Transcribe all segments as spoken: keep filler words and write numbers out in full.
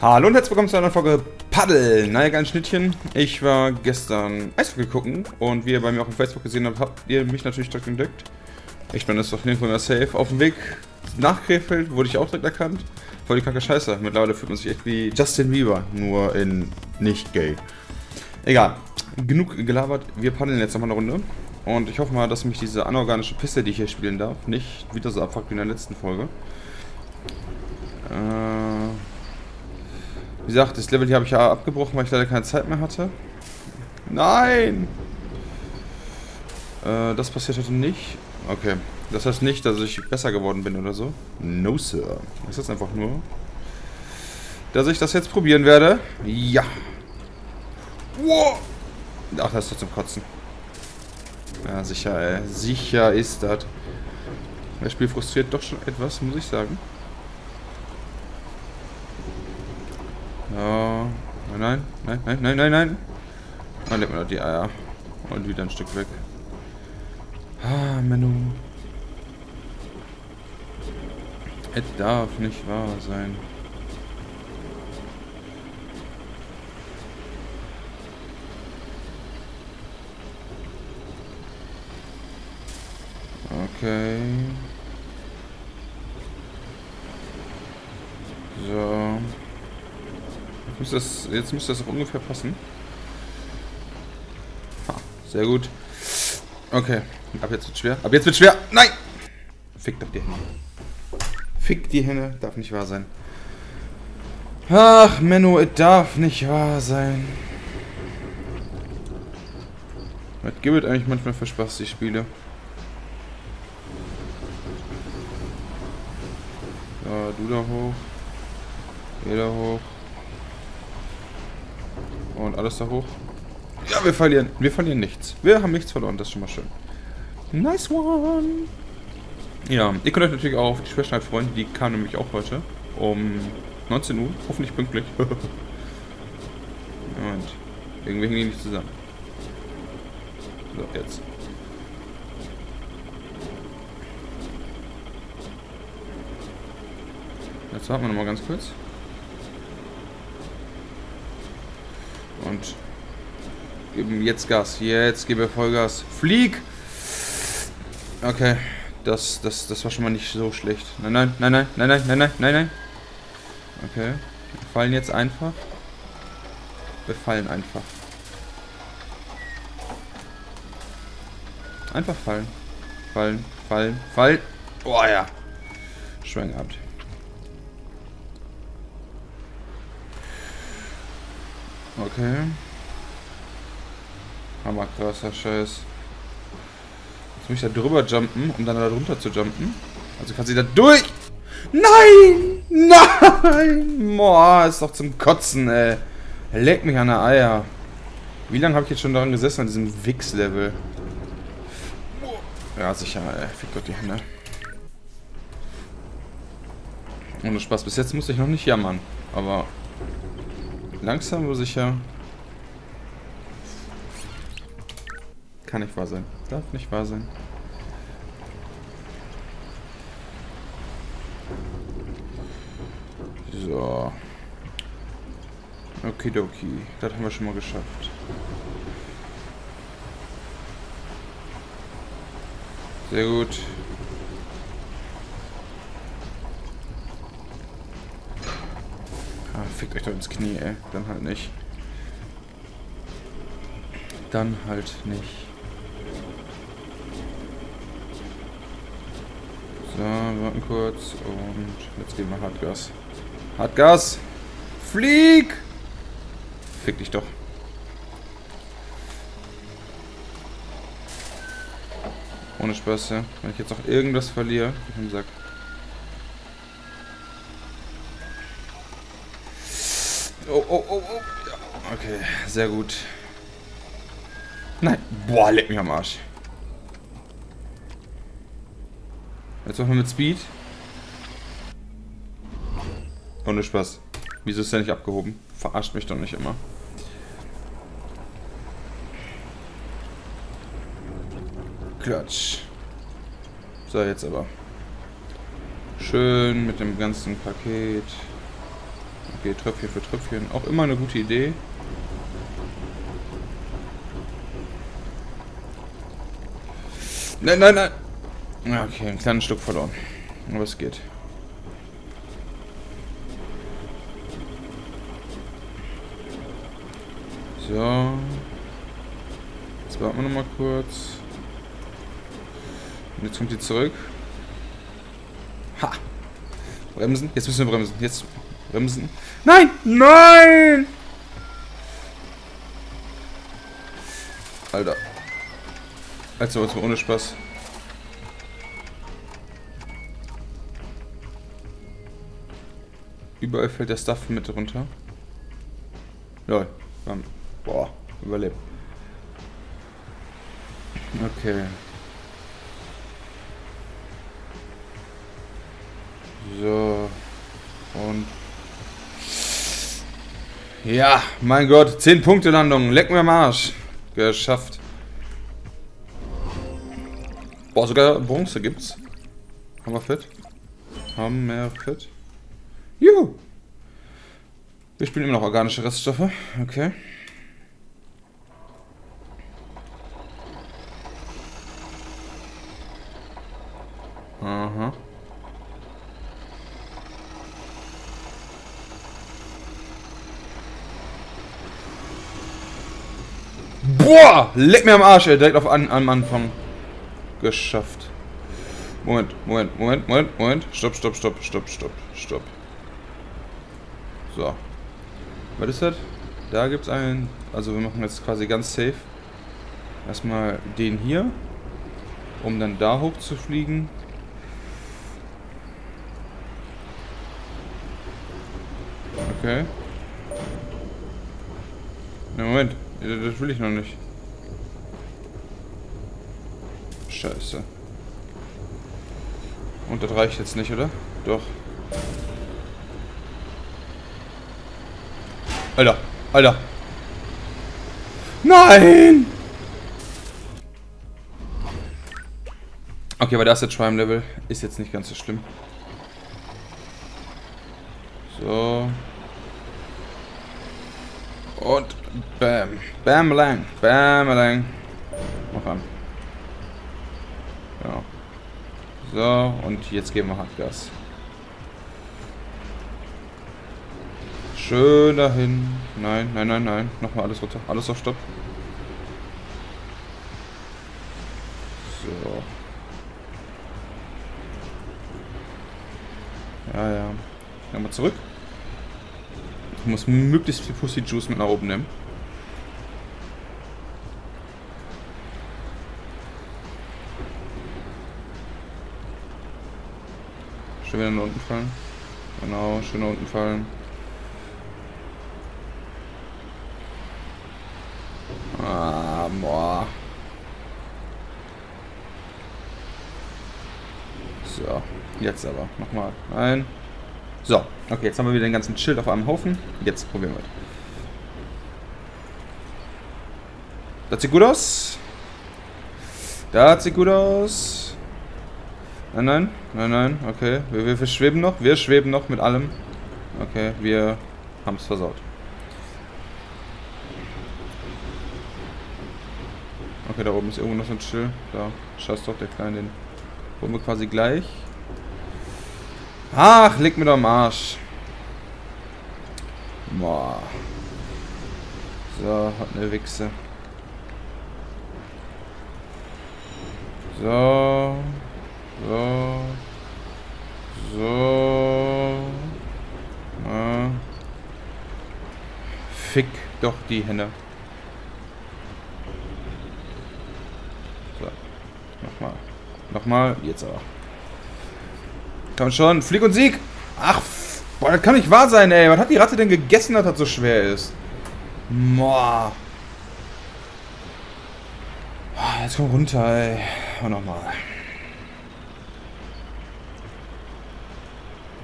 Hallo und herzlich willkommen zu einer Folge Paddel. Naja, ganz Schnittchen. Ich war gestern Eishockey gucken und wie ihr bei mir auch auf Facebook gesehen habt, habt ihr mich natürlich direkt entdeckt. Ich meine, das ist doch nirgendwo mehr safe. Auf dem Weg nach Krefeld wurde ich auch direkt erkannt. Voll die kacke Scheiße. Mittlerweile fühlt man sich echt wie Justin Bieber, nur in nicht gay. Egal. Genug gelabert. Wir paddeln jetzt nochmal eine Runde. Und ich hoffe mal, dass mich diese anorganische Piste, die ich hier spielen darf, nicht wieder so abfuckt wie in der letzten Folge. Äh... Wie gesagt, das Level hier habe ich ja abgebrochen, weil ich leider keine Zeit mehr hatte. Nein! Äh, das passiert heute nicht. Okay. Das heißt nicht, dass ich besser geworden bin oder so. No, Sir. Das ist einfach nur, dass ich das jetzt probieren werde. Ja. Wow. Ach, das ist doch zum Kotzen. Ja, sicher, ey. Sicher ist das. Das Spiel frustriert doch schon etwas, muss ich sagen. Oh, nein, nein, nein, nein, nein, nein. Dann legt man doch die Eier. Und wieder ein Stück weg. Ah, Menno. Es darf nicht wahr sein. Okay. So. Das, jetzt müsste das auch ungefähr passen. Ha, sehr gut. Okay, ab jetzt wird schwer. Ab jetzt wird schwer. Nein! Fick doch die Hände. Fick die Hände. Darf nicht wahr sein. Ach, Menno, es darf nicht wahr sein. Was gibt es eigentlich manchmal für Spaß, die Spiele? Ja, du da hoch. Geh da hoch. Und alles da hoch. Ja, wir verlieren. Wir verlieren nichts. Wir haben nichts verloren. Das ist schon mal schön. Nice one. Ja, ihr könnt euch natürlich auch auf die Schwerschneid freuen. Die kam nämlich auch heute. Um neunzehn Uhr. Hoffentlich pünktlich. Moment. Irgendwie hängen die nicht zusammen. So, jetzt. Jetzt warten wir nochmal ganz kurz. Und geben jetzt Gas. Jetzt geben wir Vollgas. Flieg! Okay. Das, das, das war schon mal nicht so schlecht. Nein, nein, nein, nein, nein, nein, nein, nein, nein, nein. Okay. Wir fallen jetzt einfach. Wir fallen einfach. Einfach fallen. Fallen, fallen, fallen. Oh ja. Schwung ab. Okay. Hammer krasser Scheiß. Jetzt muss ich da drüber jumpen, um dann da drunter zu jumpen. Also kann sie da durch. Nein! Nein! Boah, ist doch zum Kotzen, ey. Leck mich an der Eier. Wie lange habe ich jetzt schon daran gesessen, an diesem Wix-Level? Ja, sicher, ey. Fick Gott die Hände. Ohne Spaß. Bis jetzt musste ich noch nicht jammern. Aber... langsam, aber sicher. Kann nicht wahr sein. Darf nicht wahr sein. So. Okidoki. Das haben wir schon mal geschafft. Sehr gut. Fickt euch doch ins Knie, ey. Dann halt nicht. Dann halt nicht. So, wir warten kurz und jetzt geben wir Hartgas. Hartgas! Flieg! Fick dich doch. Ohne Spaß, ja. Wenn ich jetzt noch irgendwas verliere, ich bin im Sack. Oh, oh, oh, oh. Ja, okay, sehr gut. Nein. Boah, leck mich am Arsch. Jetzt machen wir mit Speed. Ohne Spaß. Wieso ist der nicht abgehoben? Verarscht mich doch nicht immer. Klatsch. So, jetzt aber. Schön mit dem ganzen Paket. Okay, Tröpfchen für Tröpfchen. Auch immer eine gute Idee. Nein, nein, nein. Okay, ein kleines Stück verloren. Aber es geht. So. Jetzt warten wir nochmal kurz. Und jetzt kommt die zurück. Ha! Bremsen. Jetzt müssen wir bremsen. Jetzt bremsen. Nein! Nein! Alter. Also, jetzt mal ohne Spaß. Überall fällt der Stuff mit runter. Lol. Boah, überlebt. Okay. So. Und. Ja, mein Gott. zehn Punkte Landung. Leck mir am Arsch. Geschafft. Boah, sogar Bronze gibt's. Hammerfett. Hammerfett. Juhu. Wir spielen immer noch organische Reststoffe. Okay. Aha. Boah! Leck mir am Arsch, ey. Direkt auf an, am Anfang. Geschafft. Moment, Moment, Moment, Moment, Moment. Stopp, stopp, stopp, stopp, stopp, stopp. So. Was ist das? Da gibt es einen. Also wir machen jetzt quasi ganz safe. Erstmal den hier. Um dann da hoch zu fliegen. Okay. Na, Moment. Das will ich noch nicht. Scheiße. Und das reicht jetzt nicht, oder? Doch. Alter, Alter. Nein! Okay, aber das ist jetzt Prime Level. Ist jetzt nicht ganz so schlimm. So. Und bam. Bam lang. Bam lang. Mach an. Ja. So, und jetzt geben wir Hardgas. Schön dahin. Nein, nein, nein, nein. Nochmal alles runter. Alles auf Stopp. So. Ja, ja. Nochmal zurück. Ich muss möglichst viel Pussy Juice mit nach oben nehmen. Schön wieder nach unten fallen. Genau, schön nach unten fallen. Ah, boah. So, jetzt aber. Nochmal rein. So, okay, jetzt haben wir wieder den ganzen Schild auf einem Haufen. Jetzt probieren wir das. Das sieht gut aus. Das sieht gut aus. Nein, nein, nein, nein, okay. Wir, wir, wir schweben noch, wir schweben noch mit allem. Okay, wir haben es versaut. Okay, da oben ist irgendwo noch so ein Schild. Da, scheiß doch, der Kleine, den holen wir quasi gleich. Ach, leg mir doch am Arsch. Boah. So, hat eine Wichse. So. So. So. Na. Fick doch die Henne. So. Nochmal. Nochmal. Jetzt aber. Komm schon. Flieg und Sieg. Ach, boah, das kann nicht wahr sein, ey. Was hat die Ratte denn gegessen, dass das so schwer ist? Boah. Jetzt komm runter, ey. Und nochmal.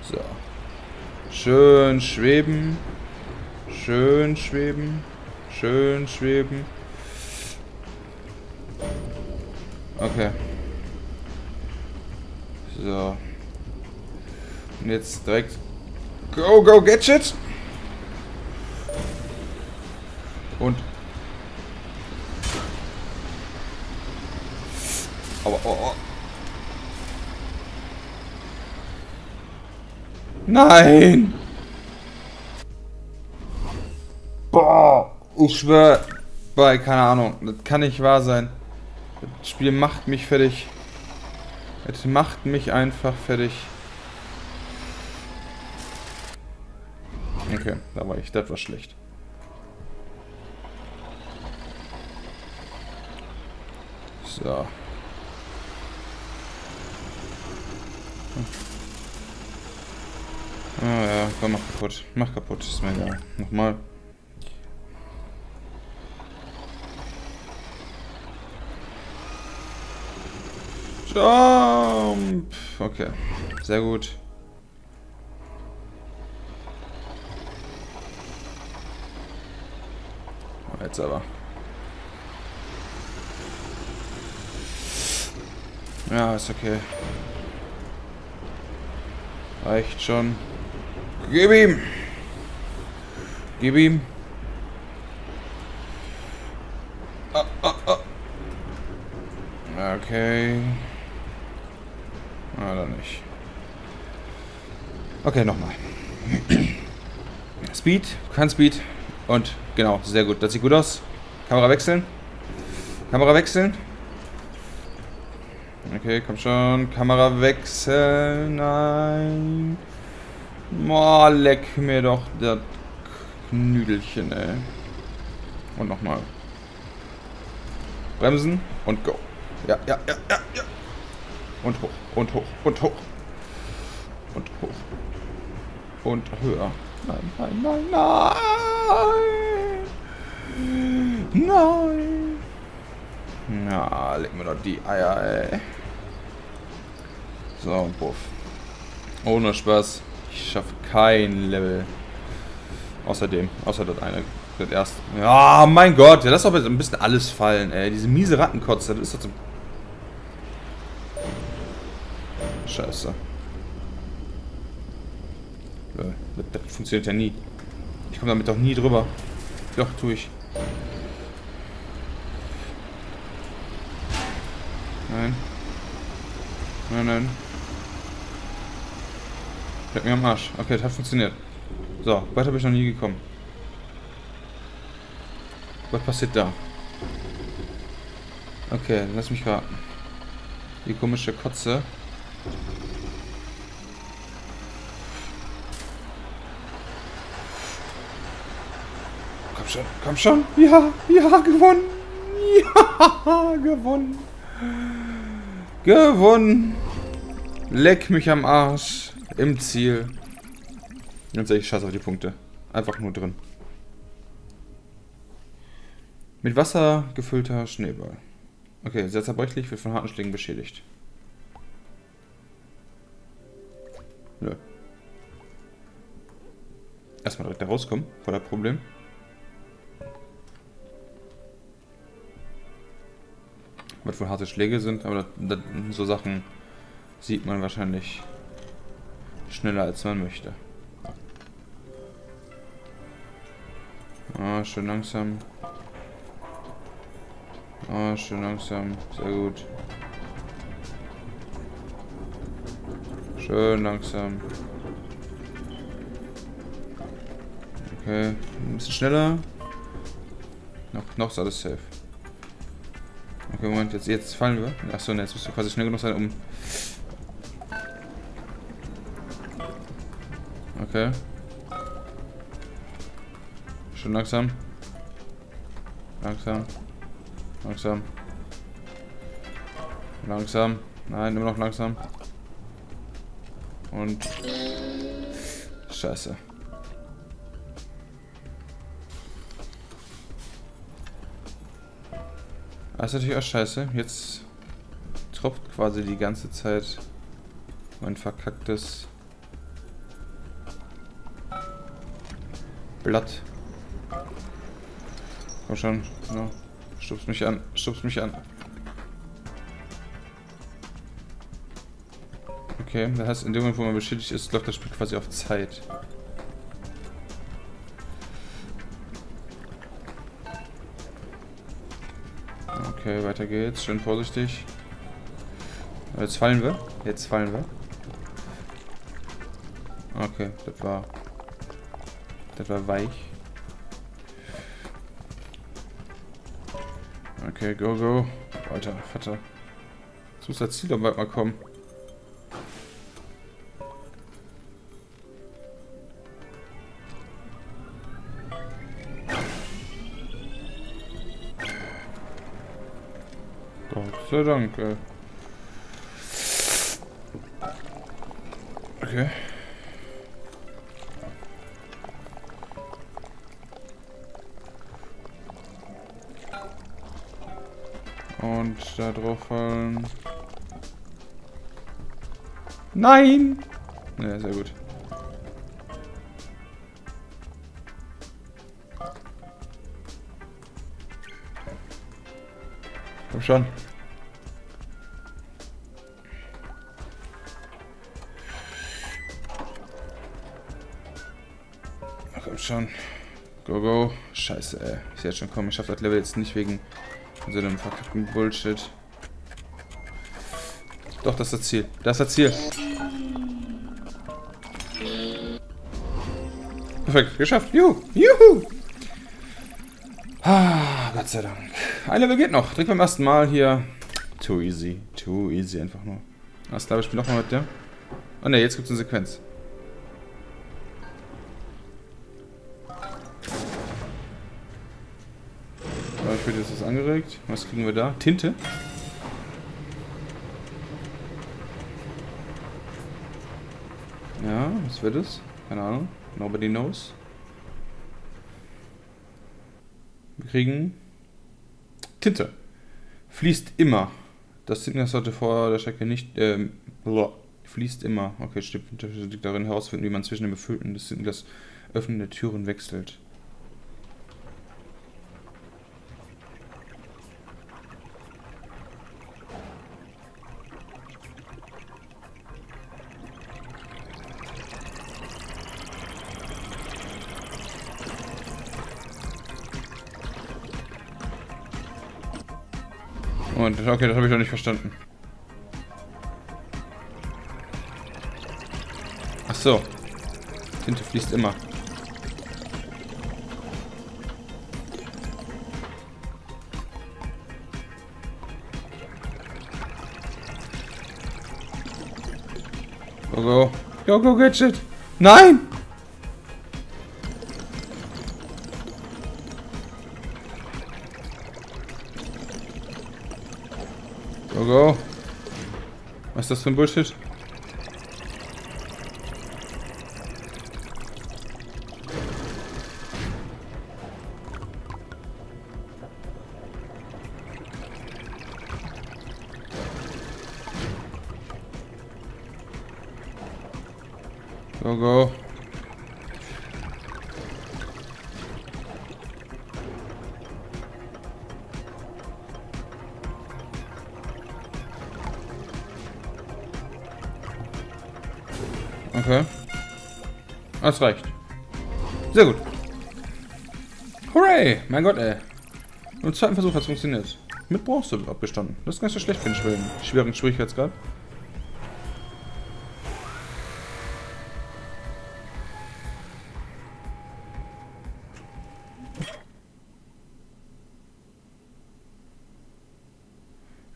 So. Schön schweben. Schön schweben. Schön schweben. Okay. So. Und jetzt direkt. Go, go, Gadget! Und. Aua, aua, aua. Nein! Boah! Ich schwör, bei, keine Ahnung, das kann nicht wahr sein. Das Spiel macht mich fertig. Es macht mich einfach fertig. Okay, da war ich, das war schlecht. So. Ah ja, komm, mach kaputt. Mach kaputt, ist mir egal. Nochmal. Jump! Okay, sehr gut. Jetzt aber. Ja, ist okay. Reicht schon. Gib ihm! Gib ihm! Ah, ah, ah. Okay. Ah, dann nicht. Okay, nochmal. Speed, kein Speed. Und genau, sehr gut. Das sieht gut aus. Kamera wechseln. Kamera wechseln. Okay, komm schon. Kamera wechseln. Nein. Boah, leck mir doch das Knüdelchen, ey. Und nochmal. Bremsen und go. Ja, ja, ja, ja, ja. Und hoch, und hoch, und hoch. Und hoch. Und höher. Nein, nein, nein, nein. Nein. Na, leg mir doch die Eier, ey. So, puff. Ohne Spaß. Ich schaff kein Level. Außerdem, außer das eine. Das erste. Ja, mein Gott. Ja, lass doch ein bisschen alles fallen, ey. Diese miese Rattenkotze, das ist doch so. Scheiße. Das funktioniert ja nie. Ich komme damit doch nie drüber. Doch, tue ich. Nein. Nein, nein. Bleib mir am Arsch. Okay, das hat funktioniert. So, weiter bin ich noch nie gekommen. Was passiert da? Okay, lass mich raten. Die komische Kotze. Komm schon, komm schon. Ja, ja, gewonnen. Ja, gewonnen. Gewonnen. Leck mich am Arsch. Im Ziel. Ganz ehrlich, ich scheiße auf die Punkte. Einfach nur drin. Mit Wasser gefüllter Schneeball. Okay, sehr zerbrechlich, wird von harten Schlägen beschädigt. Nö. Erstmal direkt da rauskommen, voller Problem. Was für harte Schläge sind, aber das, das, so Sachen sieht man wahrscheinlich schneller, als man möchte. Ah, schön langsam. Ah, schön langsam. Sehr gut. Schön langsam. Okay, ein bisschen schneller. Noch, noch ist alles safe. Okay, Moment, jetzt, jetzt fallen wir. Achso, jetzt müsst ihr quasi schnell genug sein, um... Okay. Schön langsam. Langsam. Langsam. Langsam. Nein, immer noch langsam. Und... Scheiße. Das ist natürlich auch scheiße. Jetzt tropft quasi die ganze Zeit mein verkacktes Blatt. Komm schon. No. Stupst mich an. Stupst mich an. Okay, das heißt, in dem Moment, wo man beschädigt ist, läuft das Spiel quasi auf Zeit. Okay, weiter geht's. Schön vorsichtig. Jetzt fallen wir. Jetzt fallen wir. Okay, das war... Das war weich. Okay, go, go. Alter, Vater. Jetzt muss das Ziel doch bald mal kommen. Gott sei Dank, ey. Okay. Und da drauf fallen. Nein! Ja, sehr gut. Komm schon. Komm schon. Go, go. Scheiße, ey. Ich sehe jetzt schon kommen. Ich schaffe das Level jetzt nicht wegen so einem verkackten Bullshit. Doch, das ist das Ziel. Das ist das Ziel. Perfekt. Geschafft. Juhu. Juhu. Ah, Gott sei Dank. Ein Level geht noch. Direkt beim ersten Mal hier. Too easy. Too easy einfach nur. Alles klar, ich spiele nochmal mit der. Oh ne, jetzt gibt es eine Sequenz. Ich bin jetzt was angeregt. Was kriegen wir da? Tinte. Ja, was wird es? Keine Ahnung. Nobody knows. Wir kriegen Tinte. Fließt immer. Das Signal sollte vor der Strecke nicht. Ähm, fließt immer. Okay, stimmt. Das liegt darin herausfinden, wie man zwischen dem Befüllten und des Signals Öffnen der Türen wechselt. Und, okay, das habe ich noch nicht verstanden. Ach so. Tinte fließt immer. Go, go. Go, go, Gadget. Nein! Go, go. Was ist das für ein Bullshit? Go, go. Okay. Das reicht. Sehr gut. Hooray! Mein Gott, ey. Nur im zweiten Versuch hat es funktioniert. Mit Bronze abgestanden. Das ist gar nicht so schlecht für den schweren, schweren Schwierigkeitsgrad.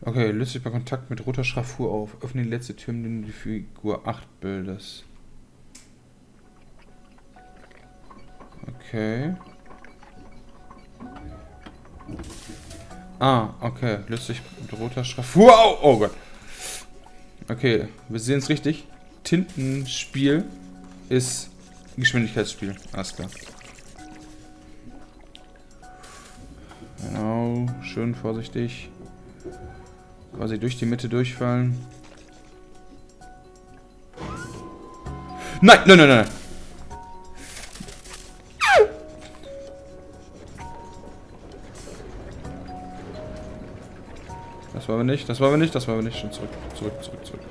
Okay, löst sich bei Kontakt mit roter Schraffur auf. Öffne die letzte Tür, in die Figur acht bildest. Okay. Ah, okay. Löst sich mit roter Schraffur auf. Oh Gott. Okay, wir sehen es richtig. Tintenspiel ist Geschwindigkeitsspiel. Alles klar. Genau. Schön vorsichtig. Quasi durch die Mitte durchfallen. Nein, nein, nein, nein. Das wollen wir nicht, das wollen wir nicht, das wollen wir nicht. Schon zurück, zurück, zurück, zurück.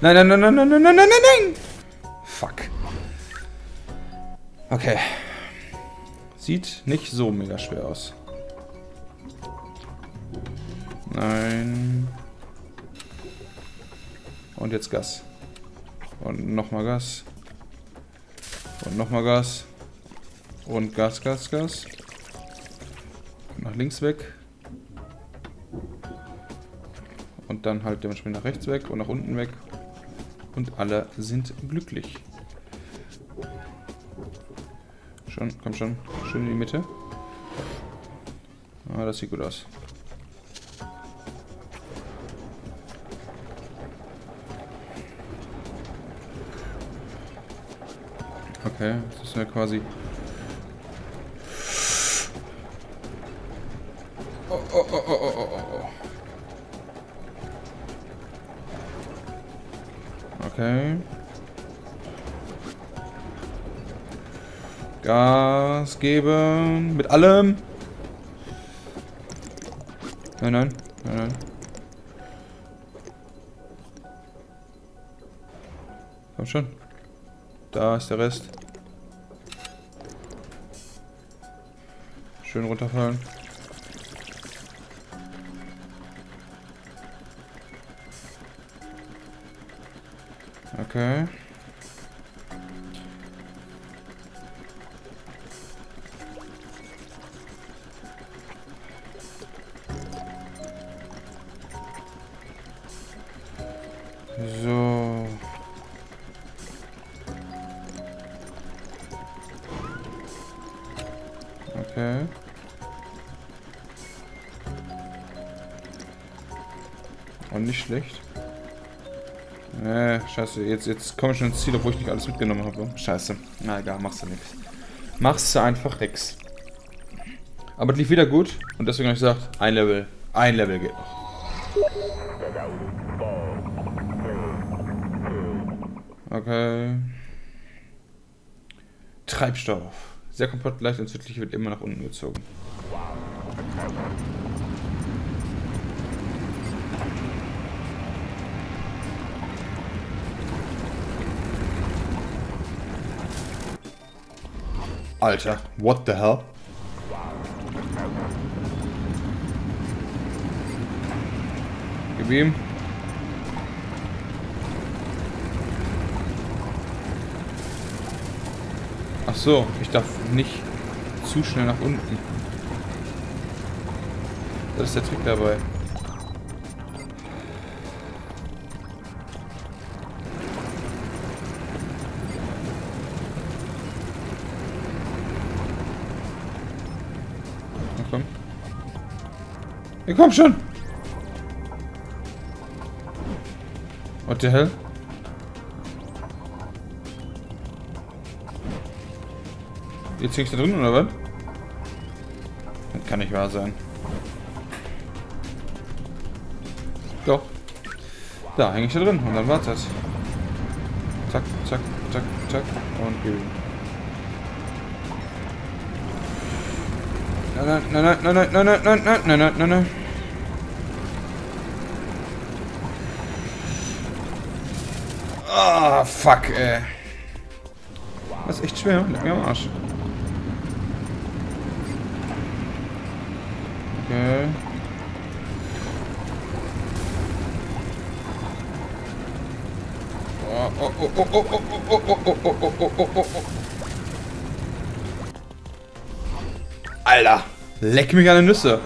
Nein, nein, nein, nein, nein, nein, nein, nein, nein. Fuck. Okay. Sieht nicht so mega schwer aus. Nein. Und jetzt Gas. Und nochmal Gas. Und nochmal Gas. Und Gas, Gas, Gas. Nach links weg. Und dann halt dementsprechend nach rechts weg und nach unten weg. Und alle sind glücklich. Schon, komm schon. Schön in die Mitte. Ah, das sieht gut aus. Okay, das ist ja quasi... Oh, oh, oh, oh, oh, oh. Okay. Gas geben. Mit allem. Nein, nein. Nein, nein. Komm schon. Da ist der Rest. Schön runterfallen. Okay. So. Okay. Und nicht schlecht. Äh, scheiße, jetzt, jetzt komme ich schon ins Ziel, obwohl ich nicht alles mitgenommen habe. Scheiße. Na egal, machst du nichts. Machst du einfach nix. Aber es lief wieder gut und deswegen habe ich gesagt, ein Level, ein Level geht noch. Okay. Treibstoff. Sehr kompakt, leicht und südlich wird immer nach unten gezogen. Alter, what the hell? Gib ihm. Ach so, ich darf nicht zu schnell nach unten. Das ist der Trick dabei. Ja, komm schon! What the hell? Jetzt hängst du da drin, oder was? Das kann nicht wahr sein. Doch. Da hänge ich da drin und dann wartet. Zack, zack, zack, zack und geh. Nein, nein, nein, nein, nein, nein, nein, nein, nein, nein, nein, nein. Ah, fuck, ey. Das ist echt schwer, leck mir am Arsch. Okay. Oh, oh, oh, oh, oh, oh, oh, oh, oh, oh, oh, oh, oh, oh. Alter, leck mich an den Nüsse.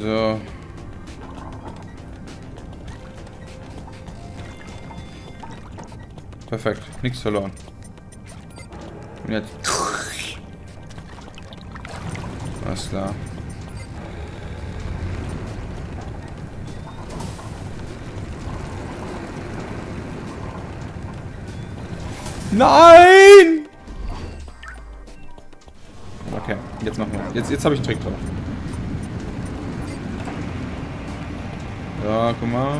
So. Perfekt, nichts verloren. Und jetzt. Alles klar. Nein! Okay, jetzt machen wir es. Jetzt, jetzt habe ich einen Trick drauf. Ja, guck mal.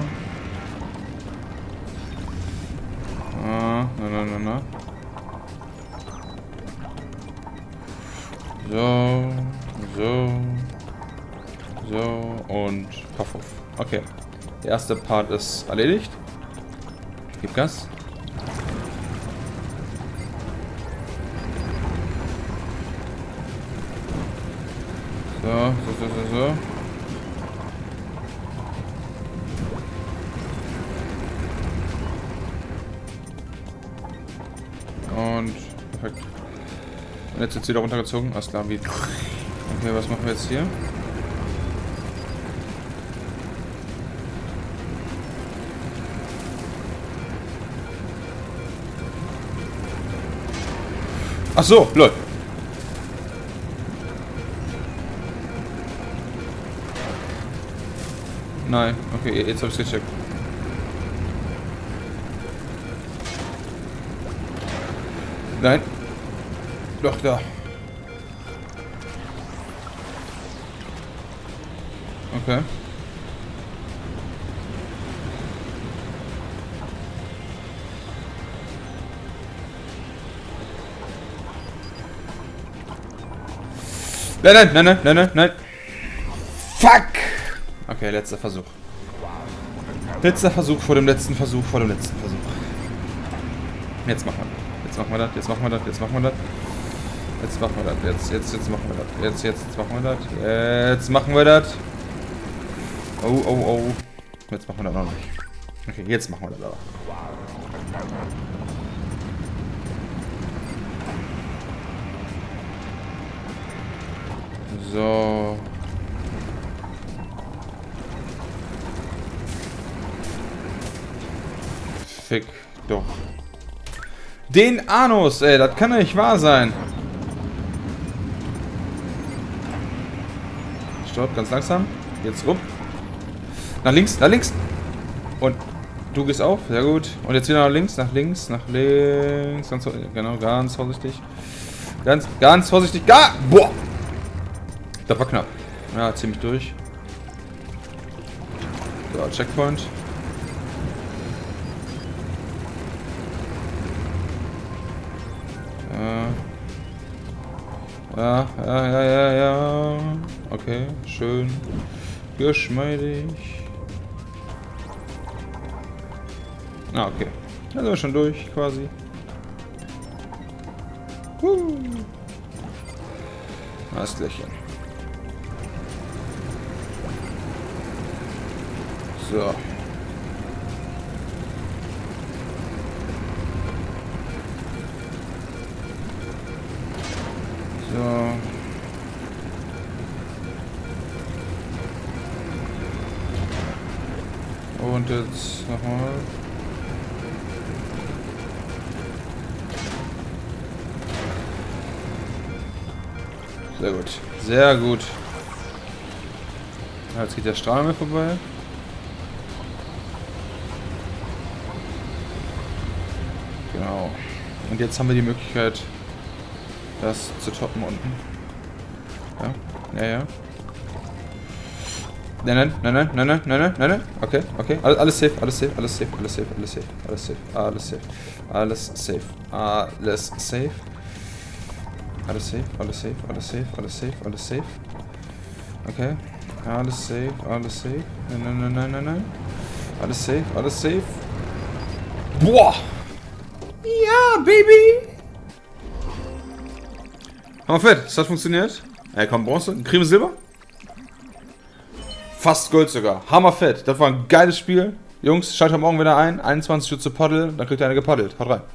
Ah, na, na, na, na. So, so. So, und puff auf. Okay. Der erste Part ist erledigt. Gib Gas. So, so, so, so, so. Und perfekt. Und jetzt wird sie wieder runtergezogen. Alles klar, wie. Okay, was machen wir jetzt hier? Ach so, lol. Nein, okay, jetzt habe ich es gecheckt. Nein. Doch, da. Okay. Nein, nein, nein, nein, nein, nein, nein. Fuck! Okay, letzter Versuch. Letzter Versuch vor dem letzten Versuch vor dem letzten Versuch. Jetzt machen wir das. Jetzt machen wir das. Jetzt machen wir das. Jetzt machen wir das. Jetzt machen wir das. Jetzt, jetzt, jetzt machen wir das. Jetzt, jetzt, jetzt machen wir das. Jetzt machen wir das. Oh, oh, oh. Jetzt machen wir das noch nicht. Okay, jetzt machen wir das aber. So. Fick doch. Den Anus, ey, das kann nicht wahr sein. Stopp, ganz langsam. Jetzt rum. Nach links, nach links. Und du gehst auf, sehr gut. Und jetzt wieder nach links, nach links, nach links. Ganz, genau, ganz vorsichtig. Ganz, ganz vorsichtig. Ga- Boah! Das war knapp. Ja, ziemlich durch. So, Checkpoint. Ja, ja, ja, ja, ja. Okay, schön. Geschmeidig. Ah, okay. Da sind wir schon durch, quasi. Woo. Alles gleich. So. So. Und jetzt nochmal. Sehr gut. Sehr gut. Jetzt geht der Strahl mir vorbei. Genau. Und jetzt haben wir die Möglichkeit, das zu toppen unten. Ja, ja, ja. Nein, nein, nein, nein, nein, nein, nein, nein, nein. Okay, okay. Alles safe, alles safe, alles safe, alles safe, alles safe, alles safe, alles safe, alles safe, alles safe. Alles safe, alles safe, alles safe, alles safe, alles safe. Okay. Alles safe, alles safe. Nein, nein, nein, nein, nein, nein. Alles safe, alles safe. Boah! Ja, Baby! Haben wir fett, das hat funktioniert. Ey, komm, Bronze, Creme Silber. Fast Gold sogar. Hammerfett. Das war ein geiles Spiel. Jungs, schaltet morgen wieder ein. einundzwanzig Uhr zu Paddel. Dann kriegt ihr eine gepaddelt. Haut rein.